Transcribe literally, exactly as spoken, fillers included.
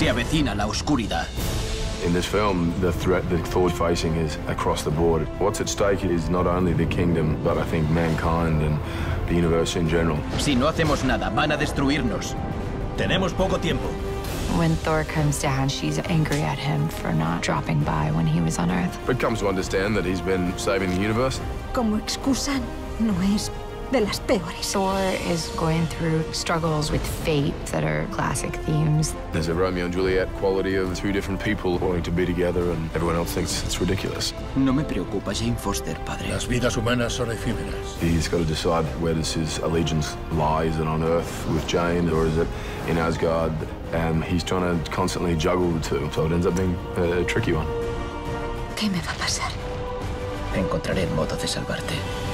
Se avecina la oscuridad. In this film, the threat that Thor's facing is across the board. What's at stake is not only the kingdom, but I think mankind and the universe in general. Si no hacemos nada, van a destruirnos. Tenemos poco tiempo. When Thor comes down, she's angry at him for not dropping by when he was on Earth. But comes to understand that he's been saving the universe. Como excusa, no es de las peores. Thor is going through struggles with fate that are classic themes. There's a Romeo and Juliet quality of two different people wanting to be together, and everyone else thinks it's ridiculous. No me preocupa Jane Foster, padre. Las vidas humanas son efímeras. He's got to decide, where does his allegiance lie? Is it on Earth with Jane, or is it in Asgard? And he's trying to constantly juggle the two, so it ends up being a tricky one. ¿Qué me va a pasar? Encontraré el modo de salvarte.